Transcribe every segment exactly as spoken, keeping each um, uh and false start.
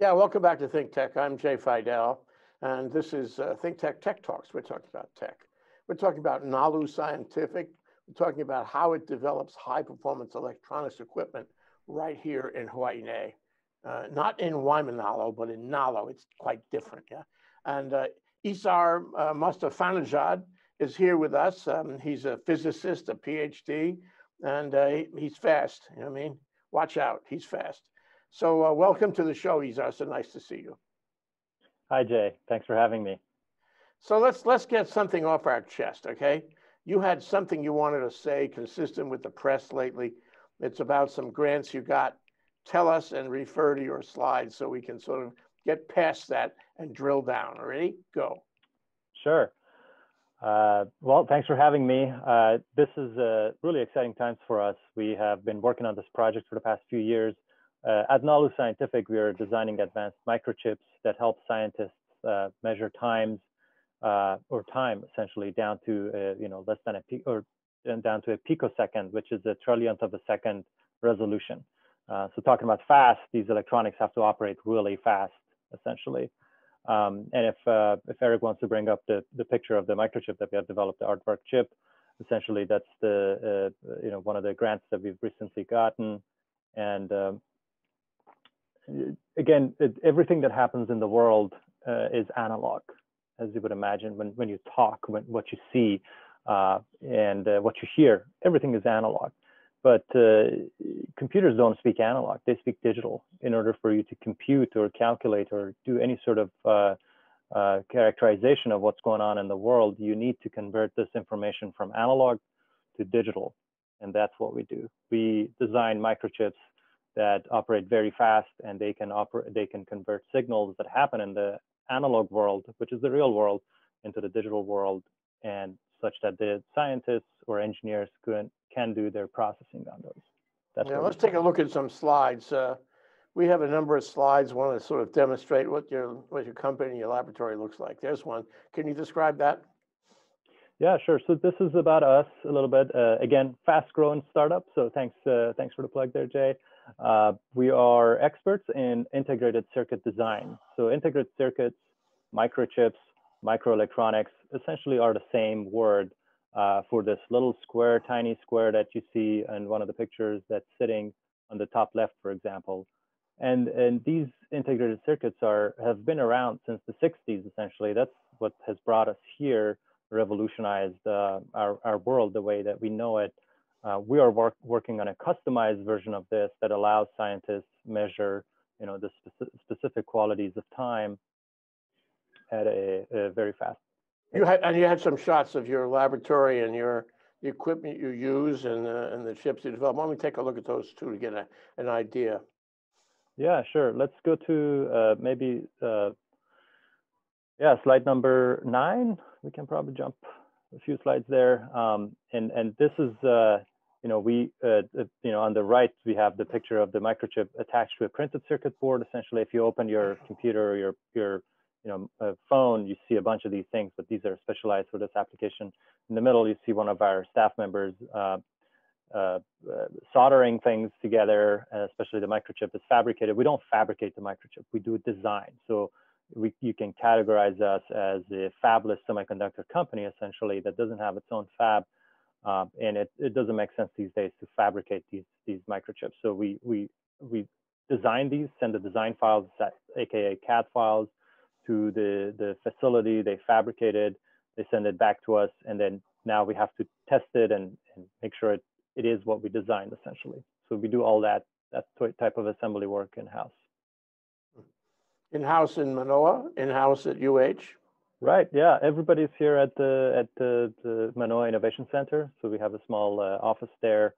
Yeah, welcome back to Think Tech. I'm Jay Fidell, and this is uh, Think Tech Tech Talks. We're talking about tech. We're talking about Nalu Scientific. We're talking about how it develops high-performance electronics equipment right here in Hawaii. Uh, not in Waimanalo, but in Nalu. It's quite different. Yeah, and uh, Isar uh, Mostafanezhad is here with us. Um, he's a physicist, a PhD, and uh, he, he's fast. You know what I mean? Watch out. He's fast. So uh, welcome to the show, Isar. So nice to see you. Hi, Jay. Thanks for having me. So let's let's get something off our chest, okay? You had something you wanted to say consistent with the press lately. It's about some grants you got. Tell us and refer to your slides so we can sort of get past that and drill down. Ready? Go. Sure. Uh, well, thanks for having me. Uh, this is uh, really exciting times for us. We have been working on this project for the past few years. Uh, at Nalu Scientific, we are designing advanced microchips that help scientists uh, measure times uh, or time essentially down to uh, you know less than a pic or down to a picosecond, which is a trillionth of a second resolution. Uh, so talking about fast, these electronics have to operate really fast, essentially. Um, and if uh, if Eric wants to bring up the, the picture of the microchip that we have developed, the Aertvark chip, essentially that's the uh, you know one of the grants that we've recently gotten. And um, again, it, everything that happens in the world uh, is analog, as you would imagine. When when you talk, when what you see, uh, and uh, what you hear, everything is analog. But uh, computers don't speak analog, they speak digital. In order for you to compute or calculate or do any sort of uh, uh, characterization of what's going on in the world, you need to convert this information from analog to digital. And that's what we do. We design microchips that operate very fast, and they can, operate, they can convert signals that happen in the analog world, which is the real world, into the digital world, and such that the scientists or engineers can, can do their processing on those. That's yeah, let's take a look at some slides. Uh, we have a number of slides. Want to sort of demonstrate what your, what your company, your laboratory looks like. There's one. Can you describe that? Yeah, sure. So this is about us a little bit. Uh, again, fast-growing startup. So thanks, uh, thanks for the plug there, Jay. Uh, we are experts in integrated circuit design. So integrated circuits, microchips, microelectronics essentially are the same word uh, for this little square, tiny square that you see in one of the pictures that's sitting on the top left, for example. And, and these integrated circuits are have been around since the sixties, essentially. That's what has brought us here, revolutionized uh, our, our world the way that we know it. Uh, we are work, working on a customized version of this that allows scientists measure you know, the speci specific qualities of time at a, a very fast. You had, and you had some shots of your laboratory and your the equipment you use and uh, and the chips you develop. Why don't we take a look at those two to get a, an idea? Yeah, sure. Let's go to uh, maybe uh, yeah, slide number nine. We can probably jump a few slides there. Um, and and this is uh, you know we uh, you know on the right we have the picture of the microchip attached to a printed circuit board. Essentially, if you open your computer or your your you know, a phone, you see a bunch of these things, but these are specialized for this application. In the middle, you see one of our staff members uh, uh, uh, soldering things together, uh, especially the microchip is fabricated. We don't fabricate the microchip, we do design. So we, you can categorize us as a fabless semiconductor company, essentially, that doesn't have its own fab. Uh, and it, it doesn't make sense these days to fabricate these, these microchips. So we, we, we design these, send the design files, A K A C A D files, to the, the facility, they fabricate it, they send it back to us, and then now we have to test it and, and make sure it, it is what we designed, essentially. So we do all that, that type of assembly work in-house. In-house in Manoa, in-house at U H? Right, yeah, everybody's here at the, at the, the Manoa Innovation Center, so we have a small uh, office there.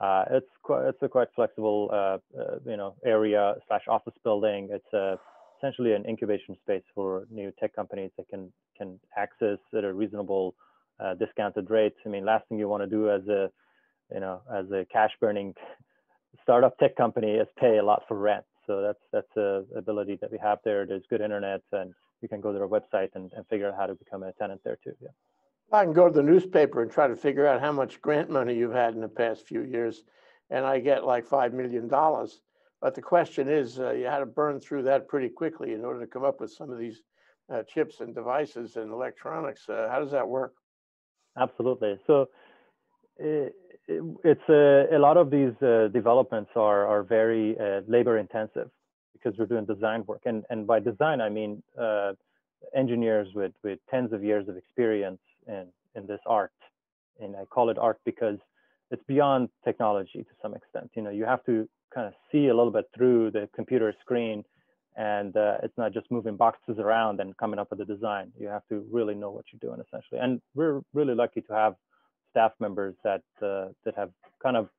Uh, it's, quite, it's a quite flexible uh, uh, you know, area slash office building. It's a essentially an incubation space for new tech companies that can can access at a reasonable uh, discounted rate. I mean, last thing you want to do as a you know as a cash burning startup tech company is pay a lot for rent. So that's that's a ability that we have there. There's good internet, and you can go to their website and, and figure out how to become a tenant there too. Yeah, I can go to the newspaper and try to figure out how much grant money you've had in the past few years, and I get like five million dollars. But the question is, uh, you had to burn through that pretty quickly in order to come up with some of these uh, chips and devices and electronics. Uh, how does that work? Absolutely. So it, it, it's a, a lot of these uh, developments are, are very uh, labor intensive because we're doing design work. And, and by design, I mean uh, engineers with, with tens of years of experience in, in this art. And I call it art because it's beyond technology to some extent. You know, you have to kind of see a little bit through the computer screen, and uh, it's not just moving boxes around and coming up with a design. You have to really know what you're doing, essentially. And we're really lucky to have staff members that uh, that have kind of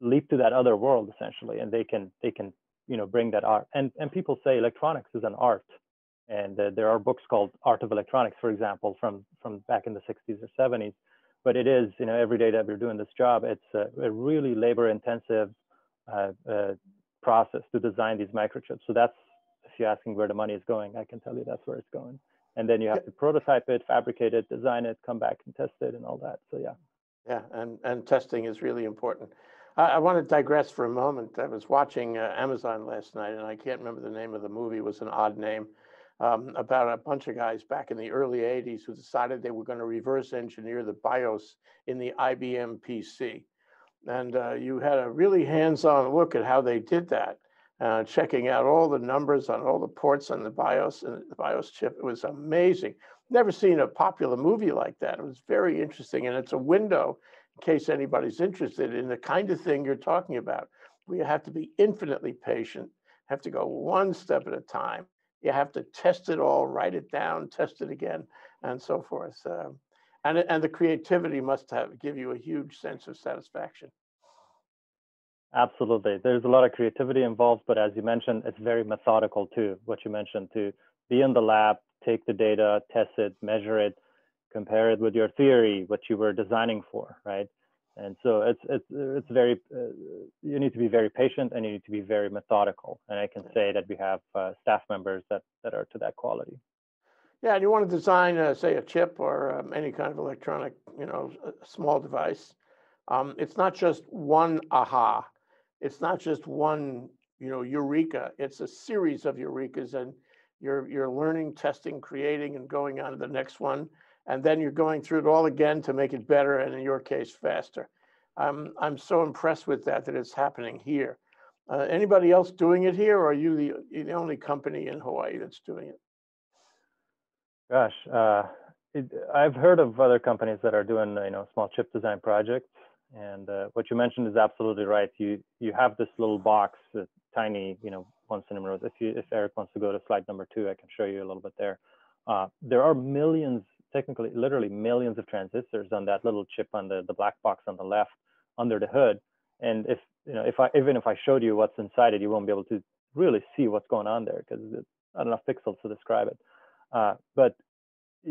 leaped to that other world, essentially, and they can they can you know bring that art. And and people say electronics is an art, and uh, there are books called Art of Electronics, for example, from from back in the sixties or seventies. But it is, you know, every day that we're doing this job, it's a, a really labor-intensive Uh, uh, process to design these microchips. So that's, if you're asking where the money is going, I can tell you that's where it's going. And then you have to prototype it, fabricate it, design it, come back and test it and all that. So yeah. Yeah, and, and testing is really important. I, I want to digress for a moment. I was watching uh, Amazon last night, and I can't remember the name of the movie. It was an odd name, um, about a bunch of guys back in the early eighties who decided they were going to reverse engineer the BIOS in the I B M P C. And uh, you had a really hands-on look at how they did that, uh, checking out all the numbers on all the ports on the BIOS and the BIOS chip. It was amazing. Never seen a popular movie like that. It was very interesting, and it's a window, in case anybody's interested in the kind of thing you're talking about. We have to be infinitely patient, have to go one step at a time. You have to test it all, write it down, test it again, and so forth. Uh, And, and the creativity must have give you a huge sense of satisfaction. Absolutely. There's a lot of creativity involved, but as you mentioned, it's very methodical too, what you mentioned, to be in the lab, take the data, test it, measure it, compare it with your theory, what you were designing for, right? And so it's, it's, it's very, uh, you need to be very patient and you need to be very methodical. And I can say that we have uh, staff members that, that are to that quality. Yeah, and you want to design, uh, say, a chip or um, any kind of electronic, you know, small device. Um, it's not just one aha. It's not just one, you know, eureka. It's a series of eurekas, and you're you're learning, testing, creating, and going on to the next one, and then you're going through it all again to make it better, and in your case, faster. Um, I'm so impressed with that that it's happening here. Uh, anybody else doing it here, or are you the you're the only company in Hawaii that's doing it? Gosh, uh, it, I've heard of other companies that are doing, you know, small chip design projects. And uh, what you mentioned is absolutely right. You you have this little box, a tiny, you know, one centimeter. If you if Eric wants to go to slide number two, I can show you a little bit there. Uh, there are millions, technically, literally millions of transistors on that little chip on the the black box on the left under the hood. And if you know, if I even if I showed you what's inside it, you won't be able to really see what's going on there because there's not enough pixels to describe it. Uh, but,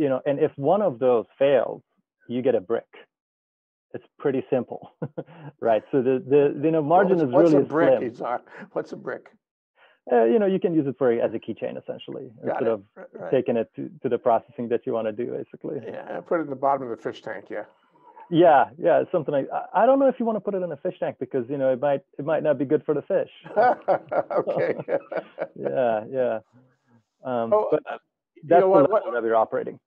you know, and if one of those fails, you get a brick. It's pretty simple, right? So the, the you know, margin well, is what's really a brick, slim. Isar? What's a brick? Uh, you know, you can use it for as a keychain, essentially, Got instead it. of right. taking it to, to the processing that you want to do, basically. Yeah, put it in the bottom of the fish tank, yeah. Yeah, yeah, something like I don't know if you want to put it in a fish tank because, you know, it might, it might not be good for the fish. Okay. yeah, yeah. Um, oh, but, uh, That's you know, what, the level that you're operating.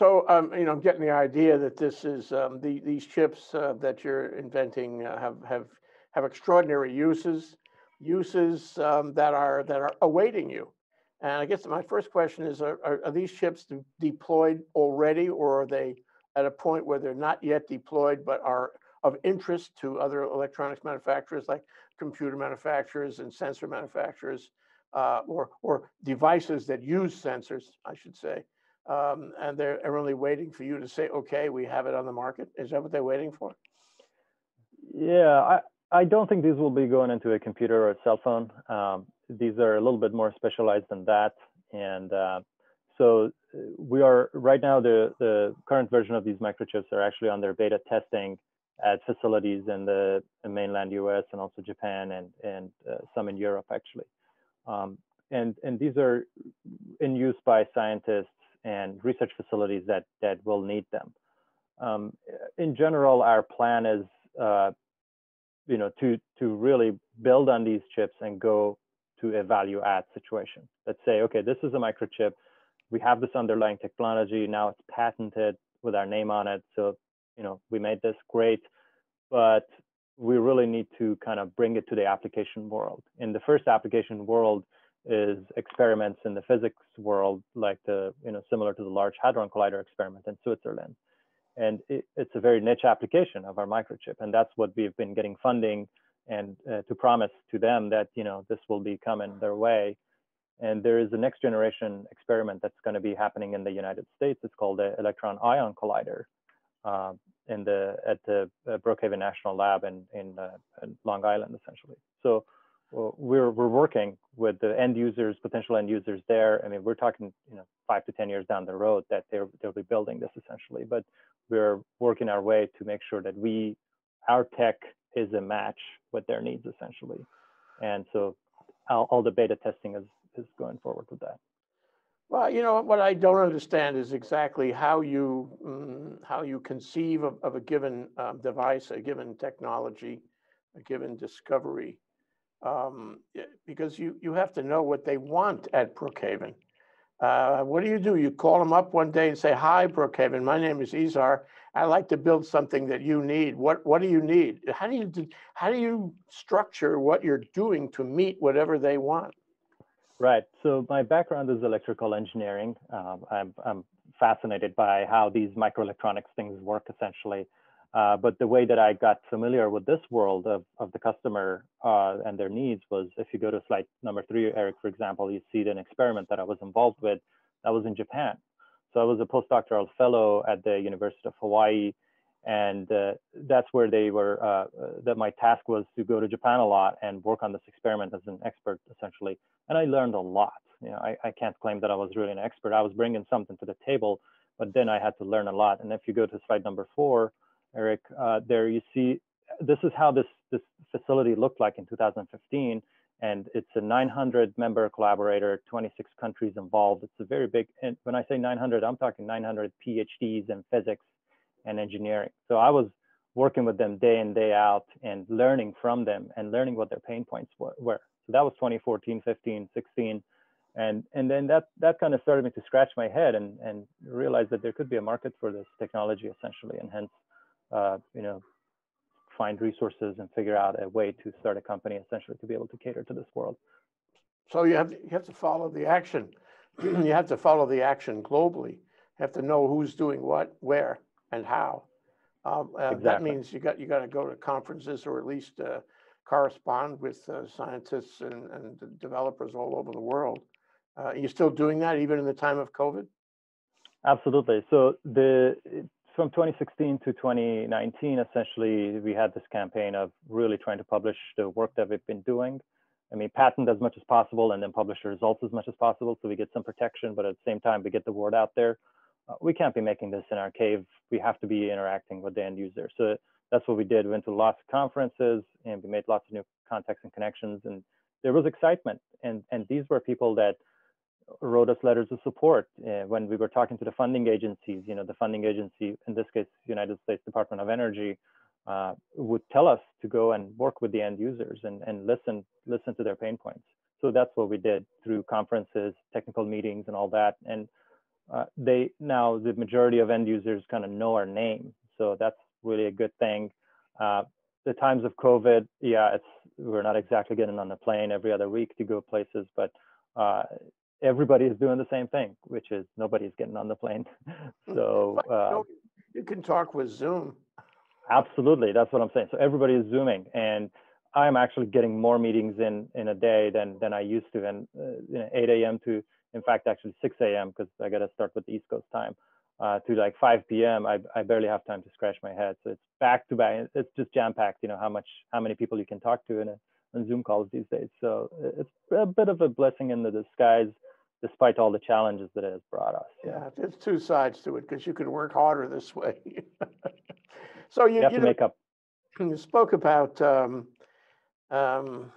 So, um, you know, I'm getting the idea that this is um, the, these chips uh, that you're inventing uh, have have have extraordinary uses, uses um, that are that are awaiting you. And I guess my first question is: Are, are, are these chips deployed already, or are they at a point where they're not yet deployed but are of interest to other electronics manufacturers, like computer manufacturers and sensor manufacturers? Uh, or, or devices that use sensors, I should say, um, and they're only waiting for you to say, okay, we have it on the market. Is that what they're waiting for? Yeah, I, I don't think these will be going into a computer or a cell phone. Um, these are a little bit more specialized than that. And uh, so we are, right now, the, the current version of these microchips are actually on their beta testing at facilities in the in mainland U S and also Japan and, and uh, some in Europe, actually. Um, and, and these are in use by scientists and research facilities that, that will need them. Um, in general, our plan is uh, you know, to, to really build on these chips and go to a value add situation. Let's say, okay, this is a microchip. We have this underlying technology. Now it's patented with our name on it. So, you know, we made this great, but we really need to kind of bring it to the application world. In the first application world is experiments in the physics world, like the, you know, similar to the Large Hadron Collider experiment in Switzerland. And it, it's a very niche application of our microchip. And that's what we've been getting funding and uh, to promise to them that, you know, this will be coming their way. And there is a next generation experiment that's going to be happening in the United States. It's called the Electron Ion Collider uh, in the, at the uh, Brookhaven National Lab in, in, uh, in Long Island, essentially. So well, we're, we're working with the end users, potential end users there. I mean, we're talking, you know, five to ten years down the road that they're, they'll be building this essentially, but we're working our way to make sure that we, our tech is a match with their needs essentially. And so all, all the beta testing is, is going forward with that. Well, you know, what I don't understand is exactly how you, um, how you conceive of, of a given um, device, a given technology, a given discovery, um, because you, you have to know what they want at Brookhaven. Uh, what do you do? You call them up one day and say, hi, Brookhaven, my name is Isar. I'd like to build something that you need. What, what do you need? How do you, how do you structure what you're doing to meet whatever they want? Right. So my background is electrical engineering. Um, I'm, I'm fascinated by how these microelectronics things work, essentially. Uh, but the way that I got familiar with this world of, of the customer uh, and their needs was, if you go to slide number three, Eric, for example, you see an experiment that I was involved with that was in Japan. So I was a postdoctoral fellow at the University of Hawaii. And uh, that's where they were, uh, that my task was to go to Japan a lot and work on this experiment as an expert, essentially. And I learned a lot. You know, I, I can't claim that I was really an expert. I was bringing something to the table, but then I had to learn a lot. And if you go to slide number four, Eric, uh, there you see, this is how this, this facility looked like in two thousand fifteen. And it's a nine hundred member collaborator, twenty-six countries involved. It's a very big, and when I say nine hundred, I'm talking nine hundred PhDs in physics and engineering. So I was working with them day in, day out and learning from them and learning what their pain points were. So that was twenty fourteen, fifteen, sixteen. And, and then that, that kind of started me to scratch my head and, and realize that there could be a market for this technology essentially, and hence, uh, you know, find resources and figure out a way to start a company essentially to be able to cater to this world. So you have to, you have to follow the action. You have to follow the action globally. You have to know who's doing what, where, and how. Um, uh, exactly. That means you got you got to go to conferences, or at least uh, correspond with uh, scientists and, and developers all over the world. Uh, are you still doing that even in the time of COVID? Absolutely. So the from twenty sixteen to twenty nineteen, essentially, we had this campaign of really trying to publish the work that we've been doing. I mean, patent as much as possible and then publish the results as much as possible, so we get some protection, but at the same time, we get the word out there. We can't be making this in our cave. We have to be interacting with the end user. So that's what we did. We went to lots of conferences and we made lots of new contacts and connections. And there was excitement. And, and these were people that wrote us letters of support uh, when we were talking to the funding agencies. You know, the funding agency, in this case, United States Department of Energy, uh, would tell us to go and work with the end users and, and listen, listen to their pain points. So that's what we did through conferences, technical meetings, and all that. And Uh, they now the majority of end users kind of know our name, so that's really a good thing. Uh, the times of COVID, yeah, it's we're not exactly getting on the plane every other week to go places, but uh, everybody is doing the same thing, which is nobody's getting on the plane. So uh, you can talk with Zoom. Absolutely, that's what I'm saying. So everybody is Zooming, and I'm actually getting more meetings in in a day than than I used to, and uh, you know, eight A M to in fact, actually six A M because I got to start with the East Coast time uh, to like five P M I, I barely have time to scratch my head. So it's back to back. It's just jam packed, you know, how much, how many people you can talk to in a, on Zoom calls these days. So it's a bit of a blessing in the disguise, despite all the challenges that it has brought us. Yeah, yeah there's two sides to it because you can work harder this way. So you, you have you to know, make up. You spoke about um, um,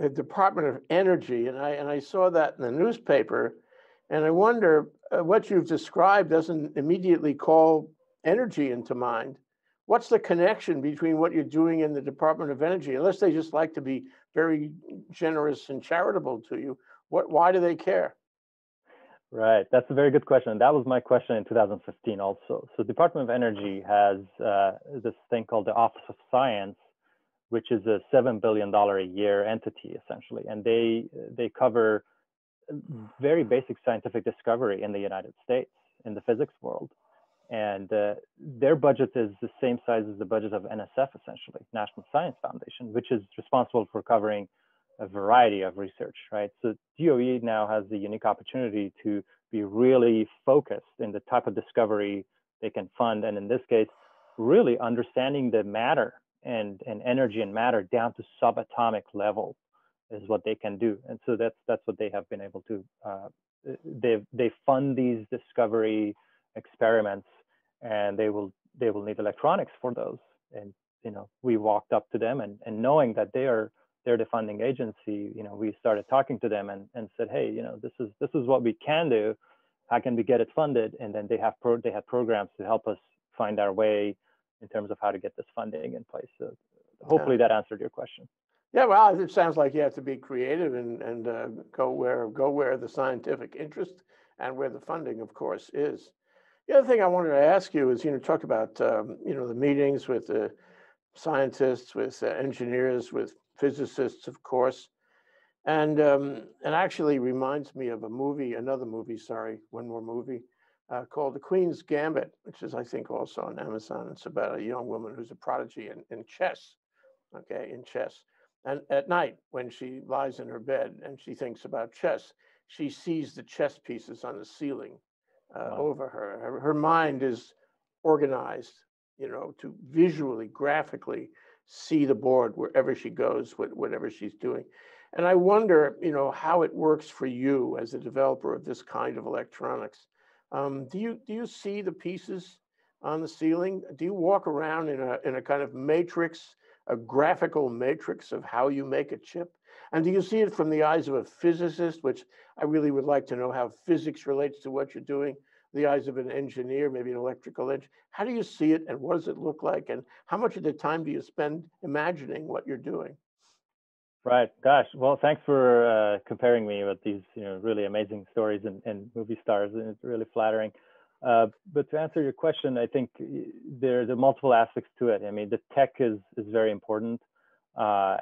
the Department of Energy, and I and I saw that in the newspaper, and I wonder uh, what you've described doesn't immediately call energy into mind. what's the connection between what you're doing in the Department of Energy? Unless they just like to be very generous and charitable to you, what, why do they care? Right, that's a very good question. That was my question in two thousand fifteen also. So Department of Energy has uh, this thing called the Office of Science, which is a seven billion dollars a year entity essentially. And they, they cover very basic scientific discovery in the United States, in the physics world. And uh, their budget is the same size as the budget of N S F, essentially, National Science Foundation, which is responsible for covering a variety of research, right? So D O E now has the unique opportunity to be really focused in the type of discovery they can fund. And in this case, really understanding the matter and, and energy and matter down to subatomic level is what they can do. And so that's, that's what they have been able to, uh, they, they fund these discovery experiments, and they will they will need electronics for those. And you know, we walked up to them, and, and knowing that they are they're the funding agency, you know, we started talking to them and, and said, hey, you know, this is this is what we can do. How can we get it funded? And then they have pro they had programs to help us find our way in terms of how to get this funding in place. So hopefully yeah. that answered your question. Yeah, well, it sounds like you have to be creative and and uh, go where go where the scientific interest and where the funding, of course, is. The other thing I wanted to ask you is, you know, talk about, um, you know, the meetings with the uh, scientists, with uh, engineers, with physicists, of course. And um, and actually reminds me of a movie, another movie, sorry, one more movie uh, called The Queen's Gambit, which is, I think, also on Amazon. It's about a young woman who's a prodigy in, in chess, okay, in chess. And at night, when she lies in her bed and she thinks about chess, she sees the chess pieces on the ceiling. Uh, wow. Over her. her. Her mind is organized, you know, to visually, graphically see the board wherever she goes, wh whatever she's doing. And I wonder, you know, how it works for you as a developer of this kind of electronics. Um, do you do you see the pieces on the ceiling? Do you walk around in a in a kind of matrix, a graphical matrix of how you make a chip? And do you see it from the eyes of a physicist, which I really would like to know how physics relates to what you're doing, the eyes of an engineer, maybe an electrical engineer? How do you see it, and what does it look like, and how much of the time do you spend imagining what you're doing? Right, gosh, well, thanks for uh, comparing me with these, you know, really amazing stories and, and movie stars, and it's really flattering. Uh, but to answer your question, I think there's a multiple aspects to it. I mean, the tech is, is very important. Uh,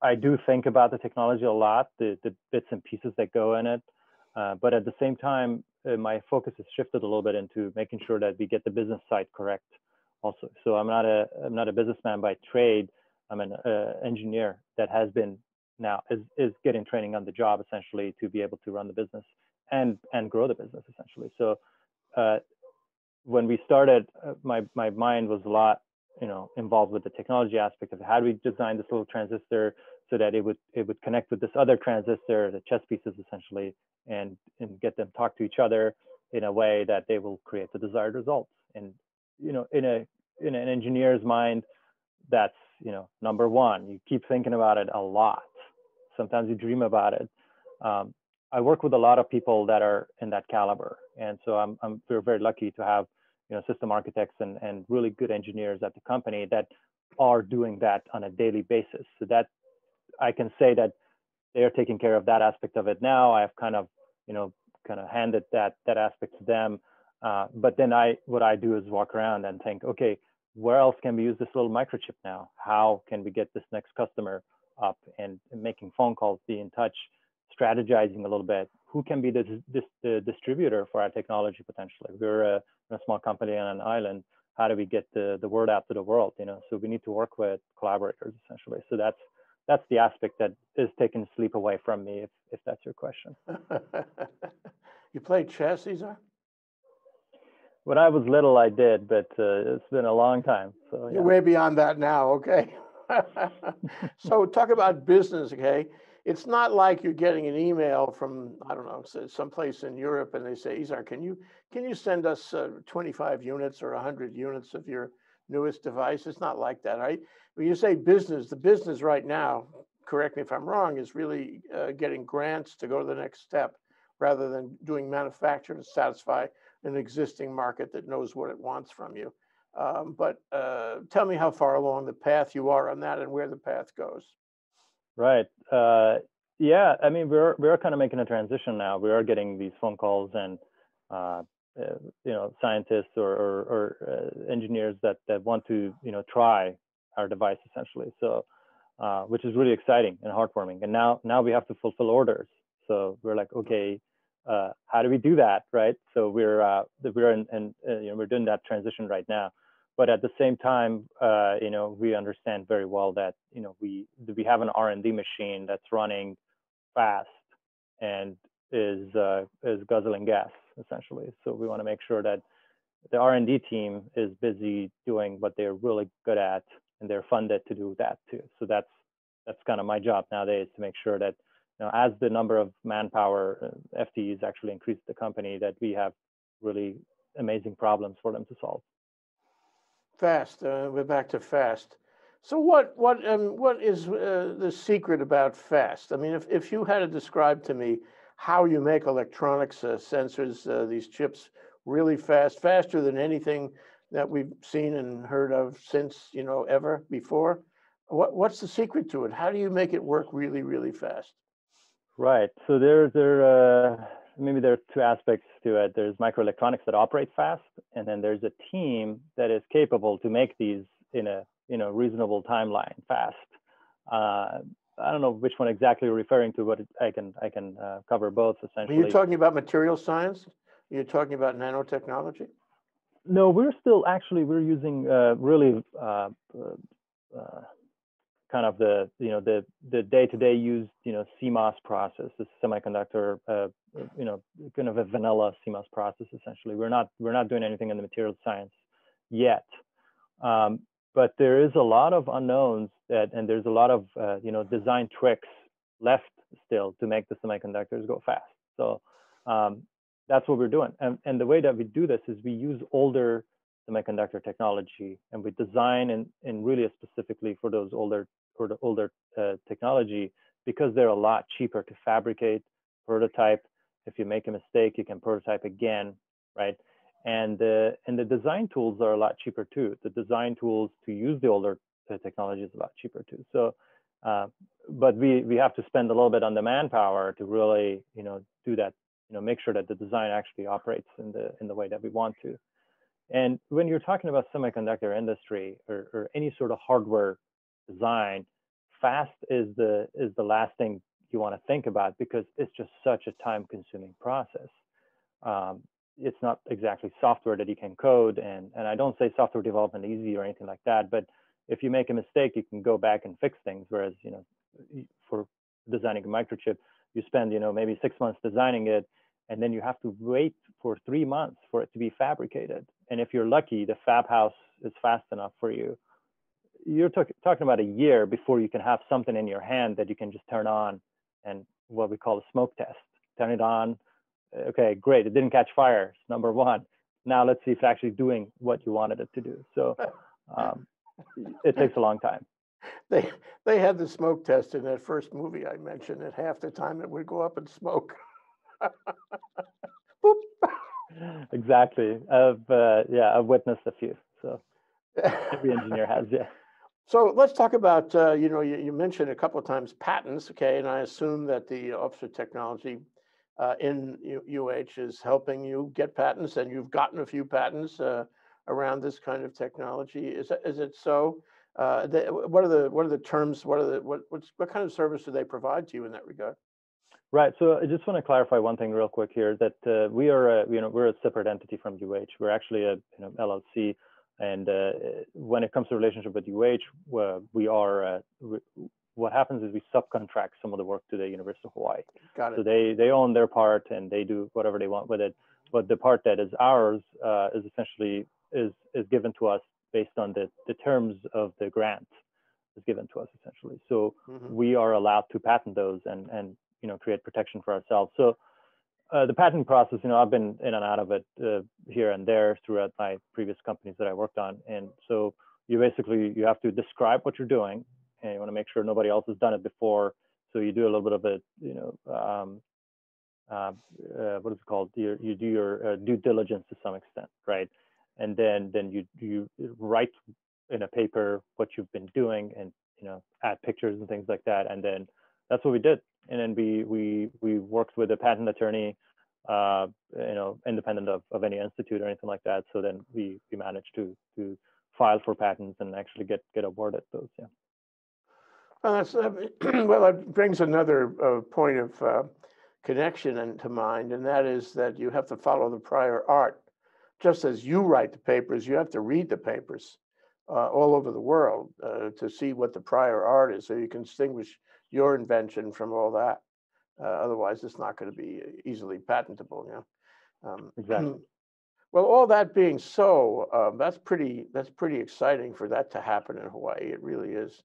I do think about the technology a lot, the, the bits and pieces that go in it. Uh, but at the same time, uh, my focus has shifted a little bit into making sure that we get the business side correct also. So I'm not a, I'm not a businessman by trade. I'm an uh, engineer that has been now is, is getting training on the job essentially to be able to run the business and, and grow the business essentially. So uh, when we started, uh, my, my mind was a lot, you know, involved with the technology aspect of how do we design this little transistor so that it would it would connect with this other transistor, the chess pieces essentially, and and get them talk to each other in a way that they will create the desired results. And you know, in a in an engineer's mind, that's, you know, number one. You keep thinking about it a lot. Sometimes you dream about it. Um, I work with a lot of people that are in that caliber, and so I'm I'm we're very lucky to have, you know, system architects and, and really good engineers at the company that are doing that on a daily basis. So that I can say that they are taking care of that aspect of it now. I've kind of, you know, kind of handed that that aspect to them. Uh, but then I, what I do is walk around and think, okay, where else can we use this little microchip now? How can we get this next customer up and, and making phone calls, be in touch, strategizing a little bit? Who can be the, this, the distributor for our technology potentially? We're a, a small company on an island. How do we get the, the word out to the world? You know, so we need to work with collaborators essentially. So that's that's the aspect that is taking sleep away from me, if if that's your question. You play chess, Isar? When I was little, I did, but uh, it's been a long time. So yeah. You're way beyond that now. Okay. So talk about business, okay? It's not like you're getting an email from, I don't know, someplace in Europe, and they say, Isar, can you can you send us uh, twenty-five units or one hundred units of your newest device? It's not like that, right? When you say business, the business right now, correct me if I'm wrong, is really uh, getting grants to go to the next step rather than doing manufacture to satisfy an existing market that knows what it wants from you. Um, but uh, tell me how far along the path you are on that and where the path goes. Right. Uh, yeah, I mean, we're, we're kind of making a transition now. We are getting these phone calls and, uh, uh, you know, scientists or, or, or uh, engineers that, that want to, you know, try our device essentially. So, uh, which is really exciting and heartwarming. And now, now we have to fulfill orders. So we're like, okay, uh, how do we do that, right? So we're, uh, we're, in, in, uh, you know, we're doing that transition right now. But at the same time, uh, you know, we understand very well that, you know, we we have an R and D machine that's running fast and is uh, is guzzling gas essentially. So we want to make sure that the R and D team is busy doing what they're really good at, and they're funded to do that too. So that's that's kind of my job nowadays, to make sure that, you know, as the number of manpower uh, F T Es actually increase the company, that we have really amazing problems for them to solve. Fast. Uh, we're back to fast. So what what um, what is uh, the secret about fast? I mean, if if you had to describe to me how you make electronics uh, sensors, uh, these chips, really fast, faster than anything that we've seen and heard of since, you know, ever before, what what's the secret to it? How do you make it work really, really fast? Right. So there there uh, maybe there are two aspects to it. There's microelectronics that operate fast, and then there's a team that is capable to make these in a you know reasonable timeline fast. Uh, I don't know which one exactly you're referring to, but I can I can uh, cover both essentially. Are you talking about material science? Are you talking about nanotechnology? No, we're still actually we're using uh, really uh, uh, kind of the you know the the day-to-day used you know C MOS process, the semiconductor uh, you know kind of a vanilla C MOS process essentially. We're not we're not doing anything in the material science yet, um, but there is a lot of unknowns that, and there's a lot of uh, you know design tricks left still to make the semiconductors go fast. So um, that's what we're doing, and and the way that we do this is we use older semiconductor technology, and we design and and really specifically for those older for the older uh, technology, because they're a lot cheaper to fabricate, prototype. If you make a mistake, you can prototype again, right? And uh, and the design tools are a lot cheaper too. The design tools to use the older technology is a lot cheaper too. So, uh, but we we have to spend a little bit on the manpower to really you know do that. You know, make sure that the design actually operates in the in the way that we want to. And when you're talking about semiconductor industry or, or any sort of hardware design, fast is the is the last thing you want to think about, because it's just such a time-consuming process. Um, it's not exactly software that you can code, and and I don't say software development easy or anything like that. But if you make a mistake, you can go back and fix things. Whereas you know, for designing a microchip, you spend you know maybe six months designing it, and then you have to wait for three months for it to be fabricated. And if you're lucky, the fab house is fast enough for you. You're talk talking about a year before you can have something in your hand that you can just turn on, and what we call a smoke test. Turn it on. Okay, great. It didn't catch fire. It's number one. Now let's see if it's actually doing what you wanted it to do. So um, it takes a long time. They they had the smoke test in that first movie I mentioned. At half the time, it would go up in smoke. Boop. Exactly. I've uh, yeah, I've witnessed a few. So every engineer has, yeah. So let's talk about uh, you know you, you mentioned a couple of times patents, okay? And I assume that the Office of Technology uh, in U H is helping you get patents, and you've gotten a few patents uh, around this kind of technology. Is that, is it so? Uh, they, what are the what are the terms? What are the what what's, what kind of service do they provide to you in that regard? Right. So I just want to clarify one thing real quick here, that uh, we are, a, you know, we're a separate entity from U H. We're actually a you know, L L C, and uh, when it comes to relationship with U H, uh, we are. Uh, we, what happens is we subcontract some of the work to the University of Hawaii. Got it. So they they own their part and they do whatever they want with it. But the part that is ours uh, is essentially is is given to us based on the the terms of the grant is given to us essentially. So mm-hmm. we are allowed to patent those and and. you know, create protection for ourselves. So uh, the patent process, you know, I've been in and out of it uh, here and there throughout my previous companies that I worked on. And so you basically, you have to describe what you're doing, and you want to make sure nobody else has done it before. So you do a little bit of a, you know, um, uh, uh, what is it called? You, you do your uh, due diligence to some extent, right? and then then you you write in a paper what you've been doing, and you know add pictures and things like that. And then that's what we did. And then we we we worked with a patent attorney, uh, you know, independent of, of any institute or anything like that. So then we we managed to to file for patents and actually get get awarded those. Yeah. Well, that's, well, it brings another uh, point of uh, connection into mind, and that is that you have to follow the prior art. Just as you write the papers, you have to read the papers uh, all over the world uh, to see what the prior art is, so you can distinguish your invention from all that. Uh, otherwise, it's not going to be easily patentable. Yeah. Um, exactly. Well, all that being so, um, that's pretty. That's pretty exciting for that to happen in Hawaii. It really is.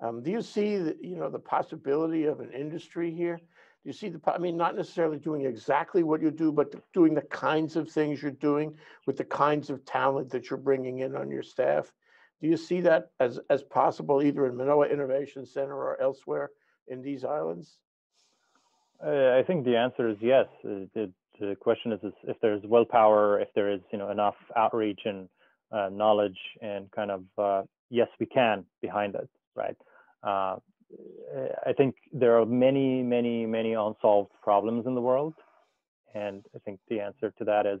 Um, do you see the, you know, the possibility of an industry here? Do you see the, I mean, not necessarily doing exactly what you do, but doing the kinds of things you're doing with the kinds of talent that you're bringing in on your staff? Do you see that as, as possible either in Manoa Innovation Center or elsewhere in these islands? Uh, I think the answer is yes. The, the question is, is if there's willpower, if there is, you know, enough outreach and uh, knowledge and kind of, uh, yes, we can behind it. Right. Uh, I think there are many, many, many unsolved problems in the world. And I think the answer to that is,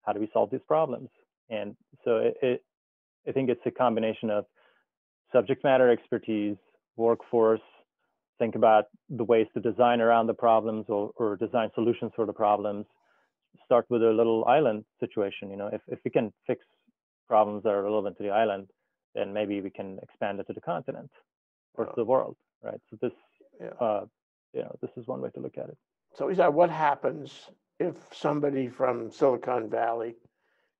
how do we solve these problems? And so it, it, I think it's a combination of subject matter expertise, workforce, think about the ways to design around the problems or, or design solutions for the problems. Start with a little island situation. You know, if, if we can fix problems that are relevant to the island, then maybe we can expand it to the continent or yeah. to the world, right? So this, yeah. uh, you know, this is one way to look at it. So Isar, what happens if somebody from Silicon Valley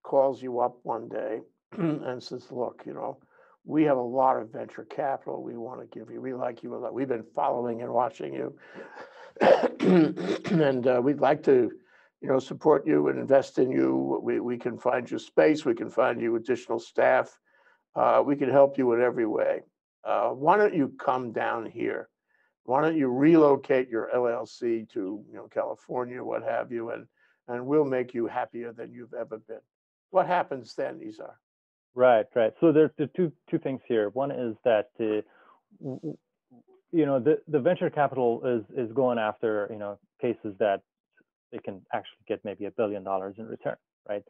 calls you up one day and says, look, you know, we have a lot of venture capital we want to give you. We like you a lot. We've been following and watching you. And uh, we'd like to, you know, support you and invest in you. We, we can find you space. We can find you additional staff. Uh, we can help you in every way. Uh, why don't you come down here? Why don't you relocate your L L C to you know, California, what have you, and, and we'll make you happier than you've ever been. What happens then, Isar? Right, right. So there are two, two things here. One is that, uh, you know, the, the venture capital is, is going after, you know, cases that they can actually get maybe a billion dollars in return, right?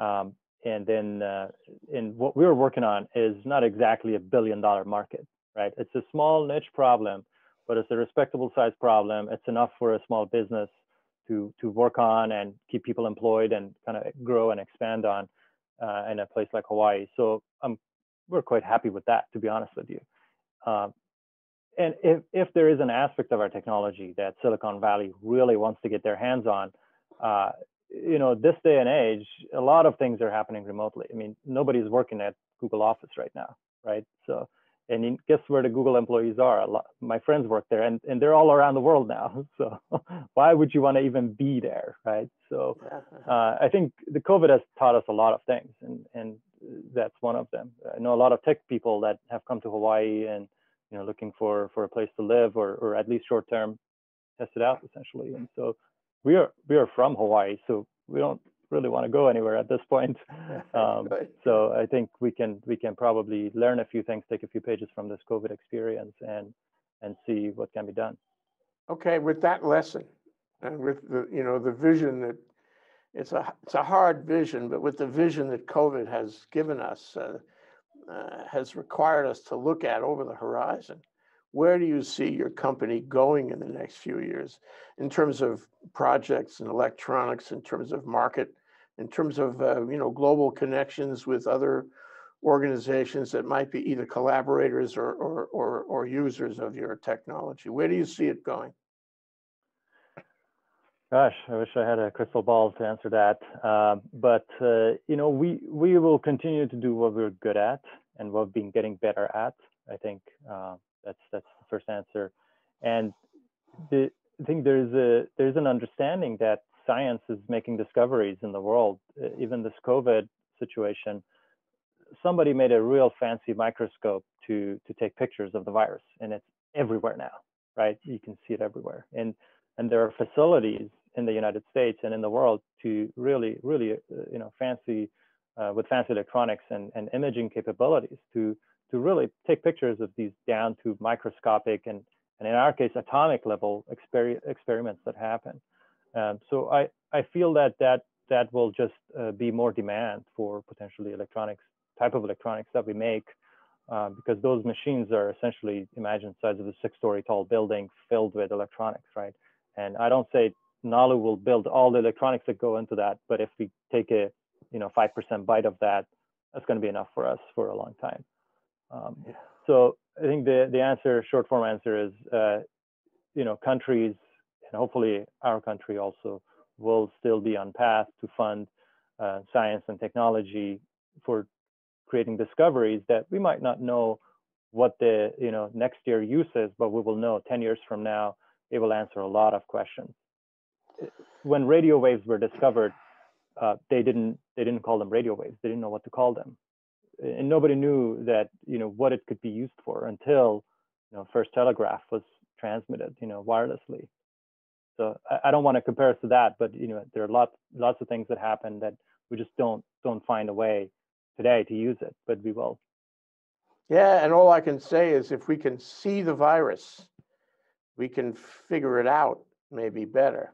Um, And then, uh, and what we're working on is not exactly a billion dollar market, right? It's a small niche problem, but it's a respectable size problem. It's enough for a small business to, to work on and keep people employed and kind of grow and expand on uh, in a place like Hawaii. So um, we're quite happy with that, to be honest with you. Um, and if, if there is an aspect of our technology that Silicon Valley really wants to get their hands on, uh, you know, this day and age, a lot of things are happening remotely. I mean, nobody's working at Google Office right now, right? So, and guess where the Google employees are? A lot, my friends work there, and, and they're all around the world now. So why would you want to even be there, right? So uh, I think the COVID has taught us a lot of things, and, and that's one of them. I know a lot of tech people that have come to Hawaii and, you know, looking for, for a place to live or, or at least short-term test it out, essentially. And so We are we are from Hawaii, so we don't really want to go anywhere at this point. Um, so I think we can we can probably learn a few things, take a few pages from this COVID experience, and and see what can be done. Okay, with that lesson, and with the you know the vision that it's a it's a hard vision, but with the vision that COVID has given us, uh, uh, has required us to look at over the horizon. Where do you see your company going in the next few years in terms of projects and electronics, in terms of market, in terms of uh, you know global connections with other organizations that might be either collaborators or, or, or, or users of your technology? Where do you see it going? Gosh, I wish I had a crystal ball to answer that. Uh, but uh, you know, we, we will continue to do what we're good at and what we've been getting better at, I think. Uh, That's that's the first answer, and the, I think there's a there's an understanding that science is making discoveries in the world. Even this COVID situation, somebody made a real fancy microscope to to take pictures of the virus, and it's everywhere now, right? You can see it everywhere, and and there are facilities in the United States and in the world to really really uh, you know fancy uh, with fancy electronics and, and imaging capabilities to, to really take pictures of these down to microscopic and, and in our case, atomic level exper experiments that happen. Um, so I, I feel that that, that will just uh, be more demand for potentially electronics, type of electronics that we make, uh, because those machines are essentially, imagine the size of a six-story tall building filled with electronics, right? And I don't say Nalu will build all the electronics that go into that, but if we take a, you know, five percent bite of that, that's going to be enough for us for a long time. Um, yeah. So I think the, the answer, short form answer is, uh, you know, countries, and hopefully our country also, will still be on path to fund uh, science and technology for creating discoveries that we might not know what the, you know, next year use is, but we will know ten years from now, it will answer a lot of questions. When radio waves were discovered, uh, they didn't they didn't call them radio waves. They didn't know what to call them, and nobody knew that, you know, what it could be used for until, you know, first telegraph was transmitted, you know, wirelessly. So I, I don't want to compare it to that, but, you know, there are lots lots of things that happen that we just don't don't find a way today to use it, but we will. Yeah, and all I can say is if we can see the virus, we can figure it out maybe better.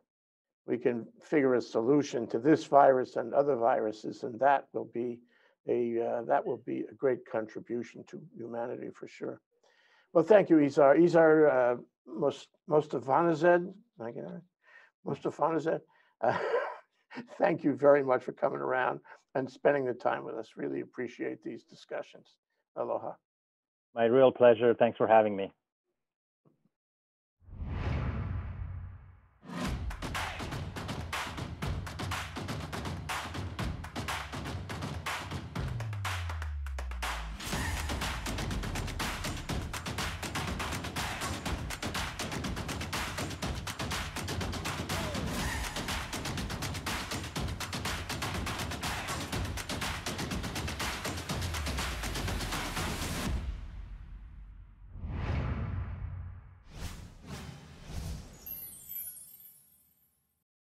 We can figure a solution to this virus and other viruses, and that will be a uh, that will be a great contribution to humanity for sure. Well, thank you, Isar. Isar uh, Mostafanezhad, Mostafanezhad. Uh, thank you very much for coming around and spending the time with us. Really appreciate these discussions. Aloha. My real pleasure. Thanks for having me.